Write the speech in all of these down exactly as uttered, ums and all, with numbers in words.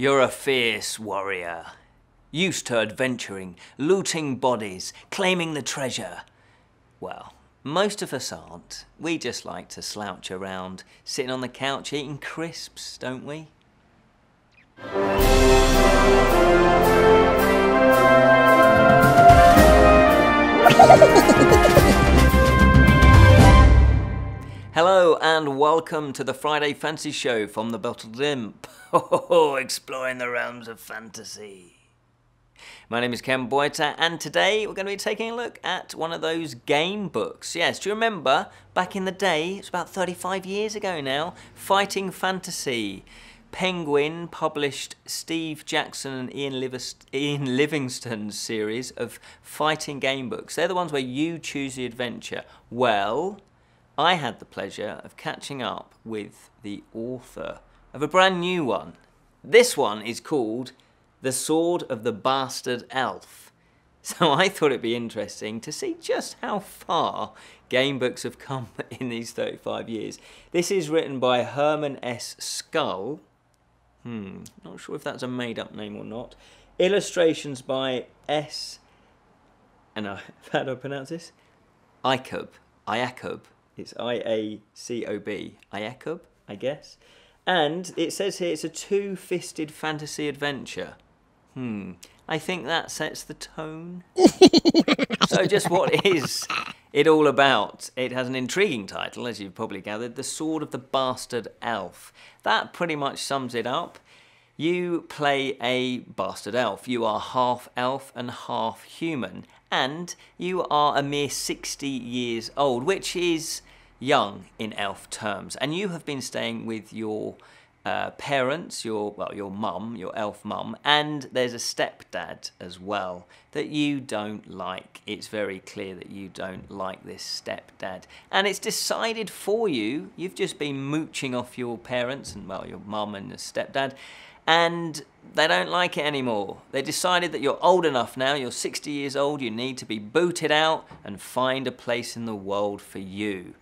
You're a fierce warrior. Used to adventuring, looting bodies, claiming the treasure. Well, most of us aren't. We just like to slouch around, sitting on the couch eating crisps, don't we? Hello and welcome to the Friday Fantasy Show from The Bottled Imp. Exploring the realms of fantasy. My name is Ken Boyter, and today we're going to be taking a look at one of those game books. Yes, do you remember back in the day, it's about thirty-five years ago now, Fighting Fantasy. Penguin published Steve Jackson and Ian, Livist Ian Livingstone's series of fighting game books. They're the ones where you choose the adventure. Well, I had the pleasure of catching up with the author of a brand new one. This one is called The Sword of the Bastard Elf. So I thought it'd be interesting to see just how far game books have come in these thirty-five years. This is written by Herman S. Skull. Hmm, not sure if that's a made-up name or not. Illustrations by S. And I, how do I pronounce this? Iacob. Iacob. It's I A C O B. Iacob, I guess. And it says here it's a two-fisted fantasy adventure. Hmm. I think that sets the tone. So just what is it all about? It has an intriguing title, as you've probably gathered, The Sword of the Bastard Elf. That pretty much sums it up. You play a bastard elf. You are half elf and half human. And you are a mere sixty years old, which is young in elf terms, and you have been staying with your uh, parents, your well, your mum, your elf mum, and there's a stepdad as well that you don't like. It's very clear that you don't like this stepdad, and it's decided for you. You've just been mooching off your parents and well, your mum and the stepdad, and they don't like it anymore. They decided that you're old enough now. You're sixty years old. You need to be booted out and find a place in the world for you.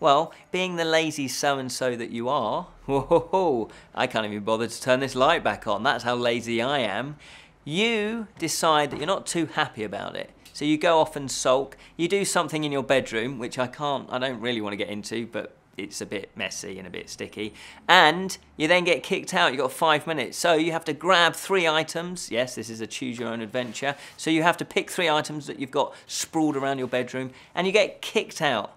Well, being the lazy so-and-so that you are, whoa, ho, ho, I can't even bother to turn this light back on. That's how lazy I am. You decide that you're not too happy about it. So you go off and sulk. You do something in your bedroom, which I can't, I don't really want to get into, but it's a bit messy and a bit sticky. And you then get kicked out. You've got five minutes. So you have to grab three items. Yes, this is a choose-your-own-adventure. So you have to pick three items that you've got sprawled around your bedroom, and you get kicked out.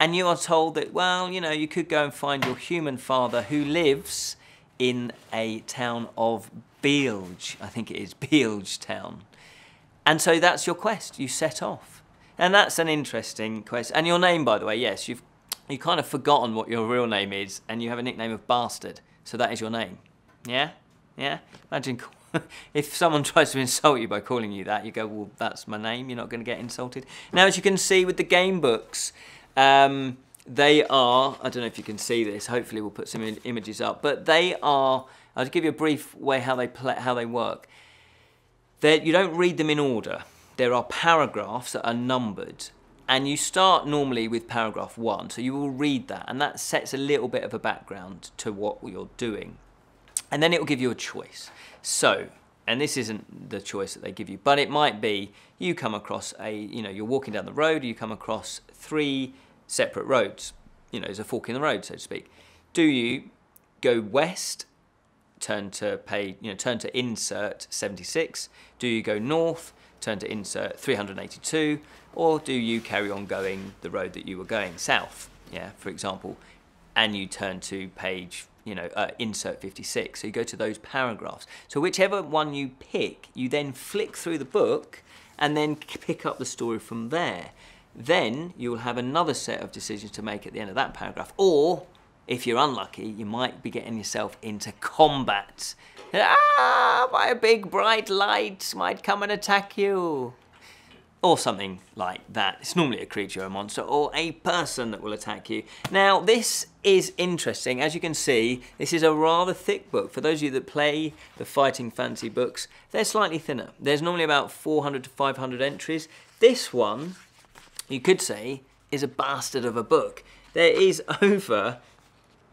And you are told that, well, you know, you could go and find your human father who lives in a town of Beelge. I think it is Beelge town. And so that's your quest. You set off. And that's an interesting quest. And your name, by the way, yes, you've you kind of forgotten what your real name is, and you have a nickname of Bastard. So that is your name. Yeah? Yeah? Imagine if someone tries to insult you by calling you that, you go, well, that's my name. You're not going to get insulted. Now, as you can see with the game books, Um, they are, I don't know if you can see this, hopefully we'll put some in images up, but they are, I'll give you a brief way how they, play, how they work. They're, you don't read them in order. There are paragraphs that are numbered, and you start normally with paragraph one, so you will read that, and that sets a little bit of a background to what you're doing. And then it will give you a choice. So, and this isn't the choice that they give you, but it might be you come across a, you know, you're walking down the road, you come across three separate roads. You know, there's a fork in the road, so to speak. Do you go west, turn to page, you know, turn to insert seventy-six? Do you go north, turn to insert three hundred eighty-two? Or do you carry on going the road that you were going, south, yeah, for example, and you turn to page, you know, uh, insert fifty-six? So you go to those paragraphs. So whichever one you pick, you then flick through the book and then pick up the story from there. Then you'll have another set of decisions to make at the end of that paragraph. Or, if you're unlucky, you might be getting yourself into combat. Ah, by a big bright light might come and attack you. Or something like that. It's normally a creature, a monster, or a person that will attack you. Now, this is interesting. As you can see, this is a rather thick book. For those of you that play the Fighting Fantasy books, they're slightly thinner. There's normally about four hundred to five hundred entries. This one, you could say, is a bastard of a book. There is over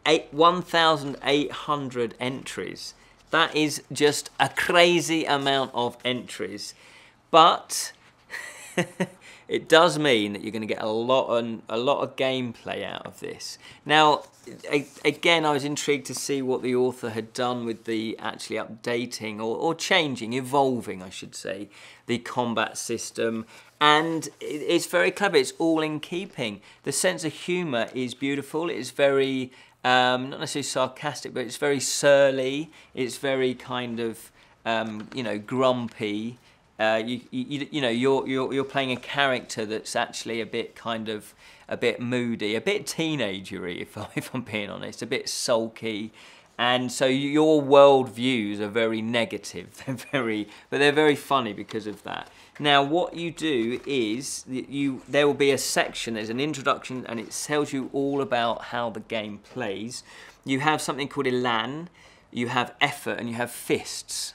eight, one thousand eight hundred entries. That is just a crazy amount of entries. But it does mean that you're going to get a lot, on, a lot of gameplay out of this. Now, again, I was intrigued to see what the author had done with the actually updating or, or changing, evolving, I should say, the combat system. And it's very clever. It's all in keeping. The sense of humour is beautiful. It's very, um, not necessarily sarcastic, but it's very surly. It's very kind of, um, you know, grumpy. Uh, you, you, you know, you're, you're, you're playing a character that's actually a bit kind of, a bit moody, a bit teenagery, if, I, if I'm being honest, a bit sulky. And so your world views are very negative, they're very, but they're very funny because of that. Now what you do is, you there will be a section, there's an introduction, and it tells you all about how the game plays. You have something called Elan, you have effort, and you have fists.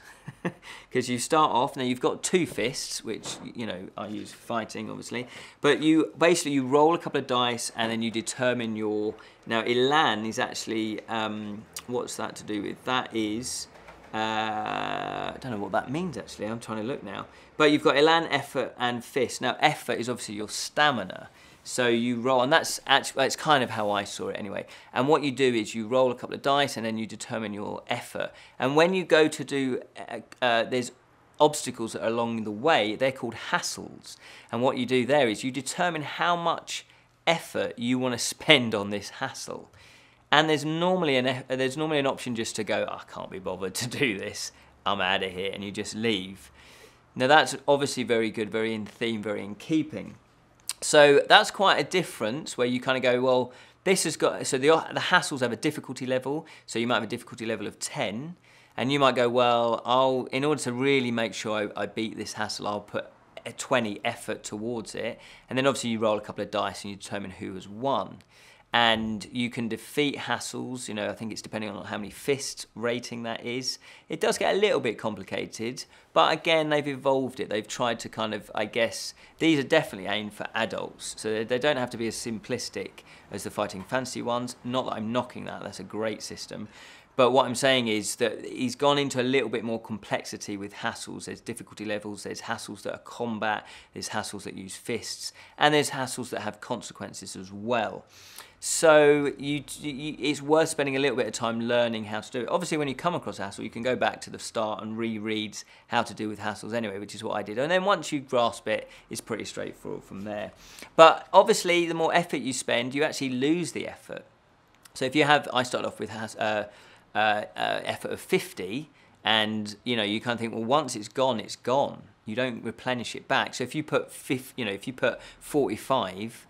Because you start off, now you've got two fists, which, you know, I use for fighting, obviously. But you, basically, you roll a couple of dice and then you determine your... Now, Elan is actually... Um, what's that to do with? That is... Uh, I don't know what that means, actually. I'm trying to look now. But you've got Elan, effort, and fist. Now, effort is obviously your stamina. So you roll, and that's actually, that's kind of how I saw it anyway. And what you do is you roll a couple of dice and then you determine your effort. And when you go to do, uh, uh, there's obstacles that are along the way, they're called hassles. And what you do there is you determine how much effort you want to spend on this hassle. And there's normally an, there's normally an option just to go, oh, I can't be bothered to do this, I'm out of here, and you just leave. Now that's obviously very good, very in theme, very in keeping. So that's quite a difference where you kind of go, well, this has got, so the, the hassles have a difficulty level, so you might have a difficulty level of ten, and you might go, well, I'll, in order to really make sure I, I beat this hassle, I'll put a twenty effort towards it, and then obviously you roll a couple of dice and you determine who has won. And you can defeat hassles, you know, I think it's depending on how many fist rating that is. It does get a little bit complicated, but again, they've evolved it. They've tried to kind of, I guess, these are definitely aimed for adults, so they don't have to be as simplistic as the Fighting Fantasy ones. Not that I'm knocking that, that's a great system. But what I'm saying is that he's gone into a little bit more complexity with hassles. There's difficulty levels, there's hassles that are combat, there's hassles that use fists, and there's hassles that have consequences as well. So you, you, it's worth spending a little bit of time learning how to do it. Obviously, when you come across a hassle, you can go back to the start and reread how to deal with hassles anyway, which is what I did. And then once you grasp it, it's pretty straightforward from there. But obviously, the more effort you spend, you actually lose the effort. So if you have, I started off with uh, Uh, uh, effort of fifty, and you know you kind of think, well, once it's gone, it's gone. You don't replenish it back. So if you put fifty, you know, if you put forty-five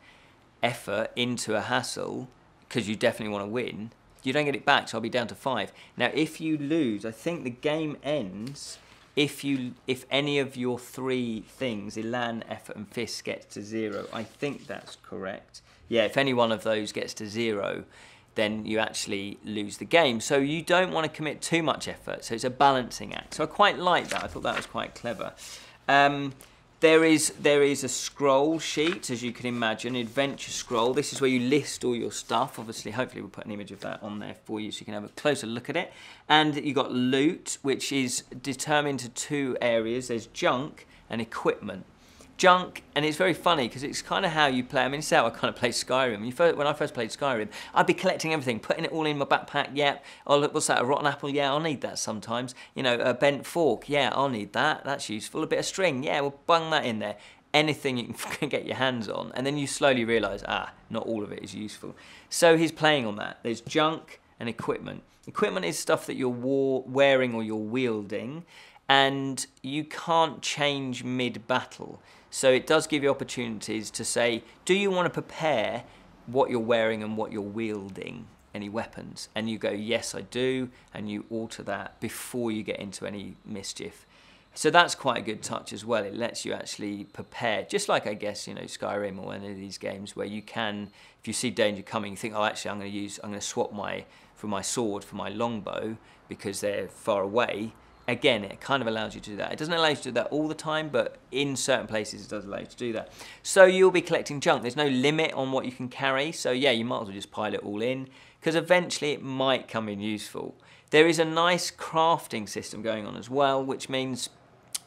effort into a hassle because you definitely want to win, you don't get it back. So I'll be down to five. Now, if you lose, I think the game ends if you if any of your three things, Elan, effort, and fist, gets to zero. I think that's correct. Yeah, if any one of those gets to zero, then you actually lose the game. So you don't want to commit too much effort. So it's a balancing act. So I quite like that. I thought that was quite clever. Um, there is there is a scroll sheet, as you can imagine, adventure scroll. This is where you list all your stuff. Obviously, hopefully we'll put an image of that on there for you so you can have a closer look at it. And you've got loot, which is determined to two areas. There's junk and equipment. Junk, and it's very funny because it's kind of how you play. I mean, it's how I kind of play Skyrim. You first, when I first played Skyrim, I'd be collecting everything, putting it all in my backpack. Yep. Oh, look, what's that? A rotten apple? Yeah, I'll need that sometimes. You know, a bent fork. Yeah, I'll need that. That's useful. A bit of string. Yeah, we'll bung that in there. Anything you can get your hands on. And then you slowly realise, ah, not all of it is useful. So he's playing on that. There's junk and equipment. Equipment is stuff that you're war wearing or you're wielding, and you can't change mid-battle. So it does give you opportunities to say, do you want to prepare what you're wearing and what you're wielding, any weapons? And you go, yes, I do, and you alter that before you get into any mischief. So that's quite a good touch as well. It lets you actually prepare, just like, I guess, you know, Skyrim or any of these games where you can, if you see danger coming, you think, oh, actually, I'm going to use, I'm going to swap my, for my sword for my longbow because they're far away. Again, it kind of allows you to do that. It doesn't allow you to do that all the time, but in certain places it does allow you to do that. So you'll be collecting junk. There's no limit on what you can carry. So yeah, you might as well just pile it all in. because eventually it might come in useful. There is a nice crafting system going on as well, which means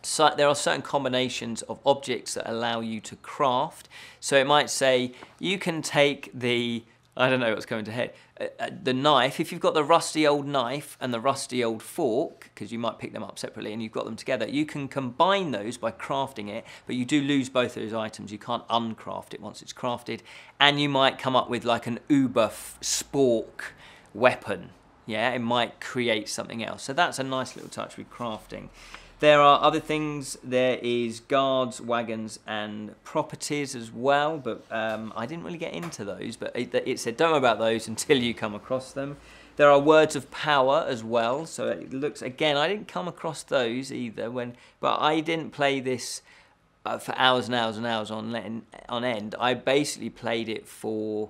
so there are certain combinations of objects that allow you to craft. So it might say you can take the, I don't know what's coming to head, uh, uh, the knife, if you've got the rusty old knife and the rusty old fork, because you might pick them up separately and you've got them together, you can combine those by crafting it, but you do lose both of those items. You can't uncraft it once it's crafted. And you might come up with like an uber spork weapon. Yeah, it might create something else. So that's a nice little touch with crafting. There are other things. There is guards, wagons, and properties as well, but um, I didn't really get into those, but it, it said don't worry about those until you come across them. There are words of power as well, so it looks, again, I didn't come across those either, when, but I didn't play this uh, for hours and hours and hours on, on end. I basically played it for,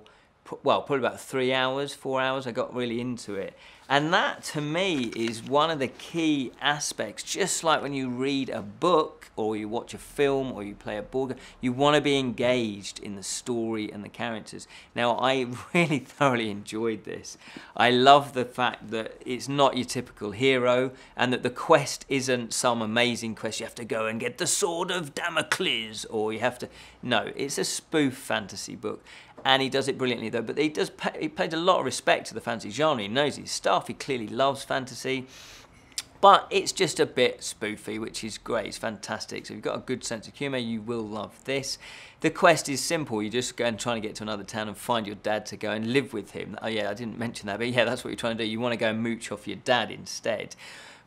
well, probably about three hours, four hours, I got really into it. And that, to me, is one of the key aspects. Just like when you read a book, or you watch a film, or you play a board game, you want to be engaged in the story and the characters. Now, I really thoroughly enjoyed this. I love the fact that it's not your typical hero, and that the quest isn't some amazing quest. You have to go and get the Sword of Damocles, or you have to... No, it's a spoof fantasy book. And he does it brilliantly, though. But he does pay, he pays a lot of respect to the fantasy genre. He knows his stuff. He clearly loves fantasy. But it's just a bit spoofy, which is great. It's fantastic. So if you've got a good sense of humour, you will love this. The quest is simple. You just go and try and get to another town and find your dad to go and live with him. Oh, yeah, I didn't mention that. But, yeah, that's what you're trying to do. You want to go and mooch off your dad instead.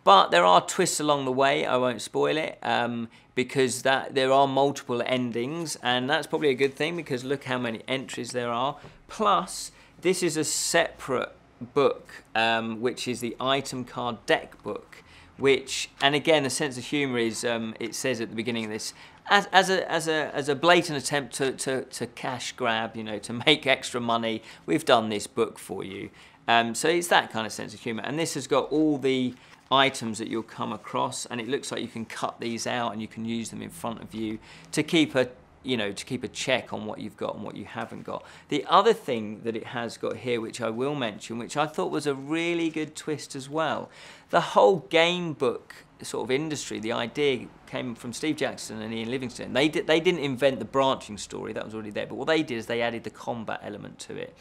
But there are twists along the way, I won't spoil it, um, because that there are multiple endings, and that's probably a good thing because look how many entries there are. Plus, this is a separate book, um, which is the item card deck book, which, and again, the sense of humour is, um, it says at the beginning of this, As, as, a, as, a, as a blatant attempt to, to, to cash grab, you know, to make extra money, we've done this book for you. Um, so it's that kind of sense of humour. And this has got all the items that you'll come across, and it looks like you can cut these out and you can use them in front of you to keep a, you know, to keep a check on what you've got and what you haven't got. The other thing that it has got here, which I will mention, which I thought was a really good twist as well, the whole game book sort of industry, the idea came from Steve Jackson and Ian Livingstone. They, did, they didn't invent the branching story, that was already there, but what they did is they added the combat element to it.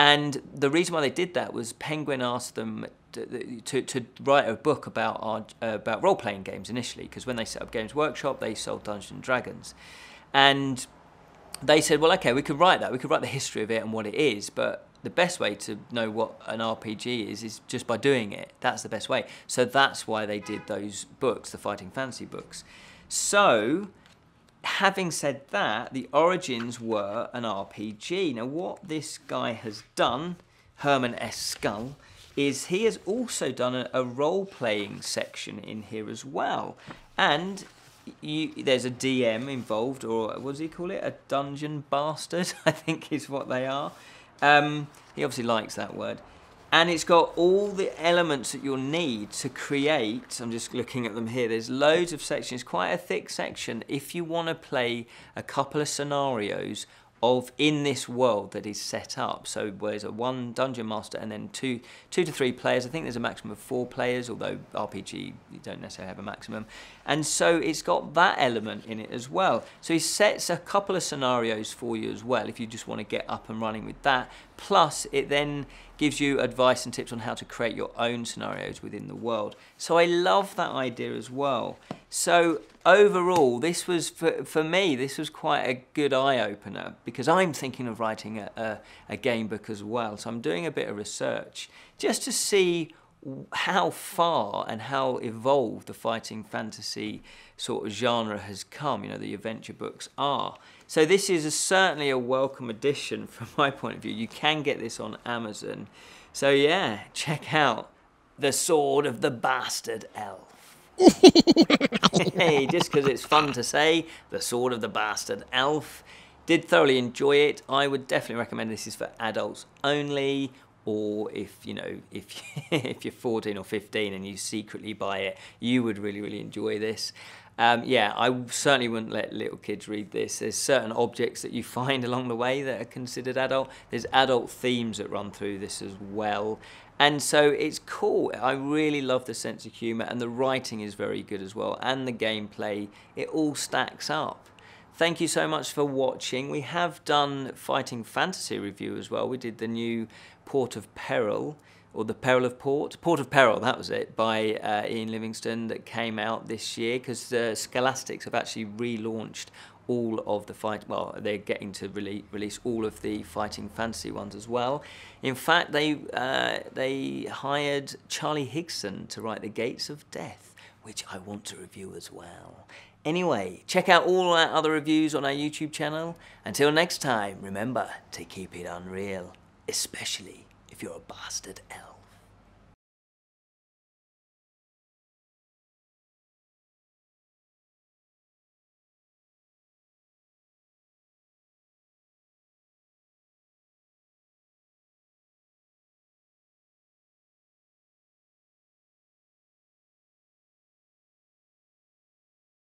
And the reason why they did that was Penguin asked them to, to, to write a book about, our, uh, about role-playing games initially, because when they set up Games Workshop, they sold Dungeons and Dragons. And they said, well, okay, we could write that, we could write the history of it and what it is, but the best way to know what an R P G is is just by doing it. That's the best way. So that's why they did those books, the Fighting Fantasy books. So, having said that, the origins were an R P G. Now, what this guy has done, Herman S. Skull, is he has also done a, a role-playing section in here as well. And... You, there's a D M involved, or what does he call it? A dungeon bastard, I think is what they are. Um, he obviously likes that word. And it's got all the elements that you'll need to create. I'm just looking at them here. There's loads of sections, quite a thick section. If you want to play a couple of scenarios of in this world that is set up. So there's a one dungeon master and then two, two to three players. I think there's a maximum of four players, although R P G, you don't necessarily have a maximum. And so it's got that element in it as well. So he sets a couple of scenarios for you as well, if you just want to get up and running with that. Plus, it then gives you advice and tips on how to create your own scenarios within the world. So I love that idea as well. So overall, this was, for, for me, this was quite a good eye-opener because I'm thinking of writing a, a, a game book as well. So I'm doing a bit of research just to see how far and how evolved the fighting fantasy sort of genre has come, you know, the adventure books are. So this is a, certainly a welcome addition from my point of view. You can get this on Amazon. So yeah, check out The Sword of the Bastard Elf. Hey, just because it's fun to say, The Sword of the Bastard Elf. Did thoroughly enjoy it. I would definitely recommend this is for adults only, or if you know, if if you're fourteen or fifteen and you secretly buy it, you would really, really enjoy this. Um, yeah, I certainly wouldn't let little kids read this. There's certain objects that you find along the way that are considered adult. There's adult themes that run through this as well. And so it's cool. I really love the sense of humor, and the writing is very good as well, and the gameplay. It all stacks up. Thank you so much for watching. We have done Fighting Fantasy review as well. We did the new Port of Peril, or the Peril of Port, Port of Peril, that was it, by uh, Ian Livingstone, that came out this year, because the uh, Scholastics have actually relaunched all of the fight, well, they're getting to rele release all of the Fighting Fantasy ones as well. In fact, they, uh, they hired Charlie Higson to write The Gates of Death, which I want to review as well. Anyway, check out all our other reviews on our YouTube channel. Until next time, remember to keep it unreal, especially if you're a bastard elf.